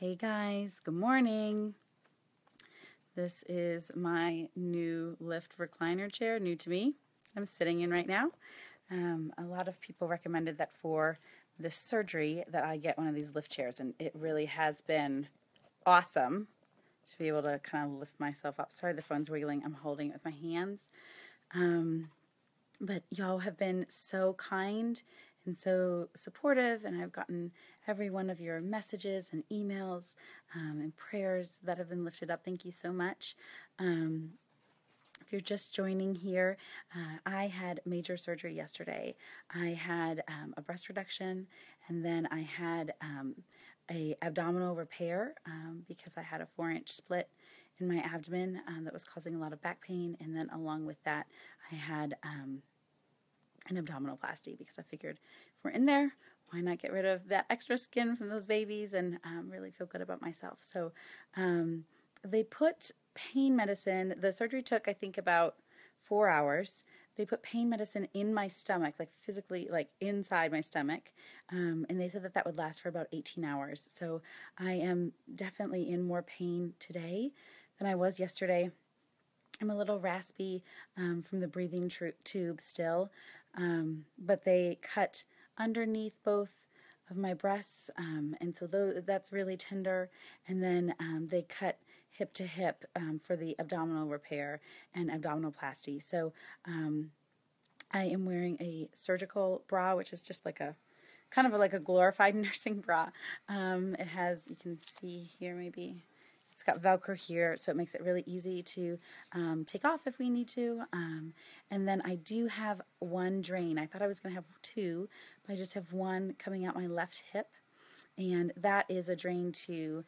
Hey guys, good morning. This is my new Lyft recliner chair, new to me. I'm sitting in right now. A lot of people recommended that for this surgery that I get one of these Lyft chairs, and it really has been awesome to be able to kind of lift myself up. Sorry, the phone's wiggling. I'm holding it with my hands. But y'all have been so kind and so supportive, and I've gotten every one of your messages and emails and prayers that have been lifted up. Thank you so much. If you're just joining here, I had major surgery yesterday. I had a breast reduction, and then I had an abdominal repair because I had a 4-inch split in my abdomen that was causing a lot of back pain, and then along with that, I had an abdominoplasty because I figured if we're in there, why not get rid of that extra skin from those babies and really feel good about myself. So they put pain medicine, the surgery took I think about 4 hours. They put pain medicine in my stomach, like physically, like inside my stomach, and they said that that would last for about 18 hours. So I am definitely in more pain today than I was yesterday. I'm a little raspy from the breathing tube still, but they cut underneath both of my breasts, and so that's really tender. And then they cut hip to hip for the abdominal repair and abdominoplasty. So I am wearing a surgical bra, which is just like a kind of like a glorified nursing bra. It has, you can see here maybe, it's got Velcro here, so it makes it really easy to take off if we need to. And then I do have one drain. I thought I was going to have two, but I just have one coming out my left hip. And that is a drain to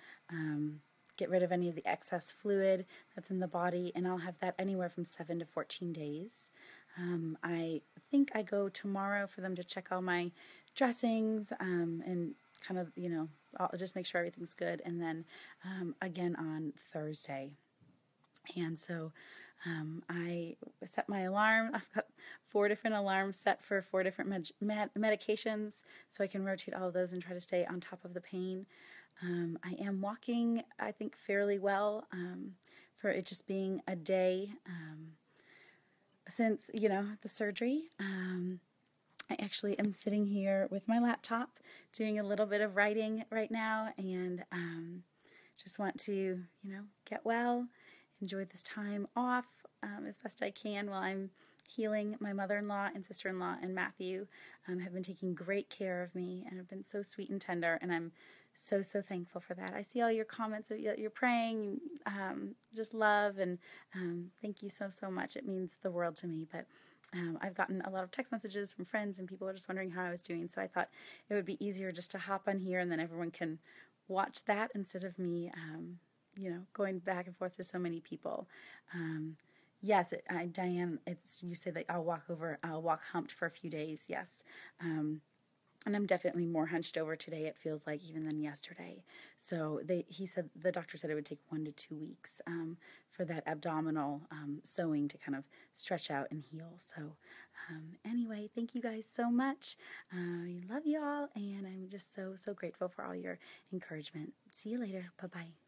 get rid of any of the excess fluid that's in the body, and I'll have that anywhere from 7 to 14 days. I think I go tomorrow for them to check all my dressings and kind of, you know, I'll just make sure everything's good, and then again on Thursday. And so I set my alarm. I've got 4 different alarms set for 4 different medications, so I can rotate all of those and try to stay on top of the pain. I am walking, I think, fairly well for it just being a day since, you know, the surgery. I actually am sitting here with my laptop doing a little bit of writing right now, and just want to, you know, get well, enjoy this time off as best I can while I'm healing. My mother-in-law and sister-in-law and Matthew have been taking great care of me and have been so sweet and tender, and I'm so, so thankful for that. I see all your comments that you're praying, just love, and thank you so, so much. It means the world to me. But I've gotten a lot of text messages from friends, and people are just wondering how I was doing, so I thought it would be easier just to hop on here, and then everyone can watch that instead of me, you know, going back and forth to so many people. Yes, Diane, you said that I'll walk humped for a few days, yes. And I'm definitely more hunched over today, it feels like, even than yesterday. So the doctor said it would take 1 to 2 weeks for that abdominal sewing to kind of stretch out and heal. So anyway, thank you guys so much. I love y'all, and I'm just so, so grateful for all your encouragement. See you later. Bye-bye.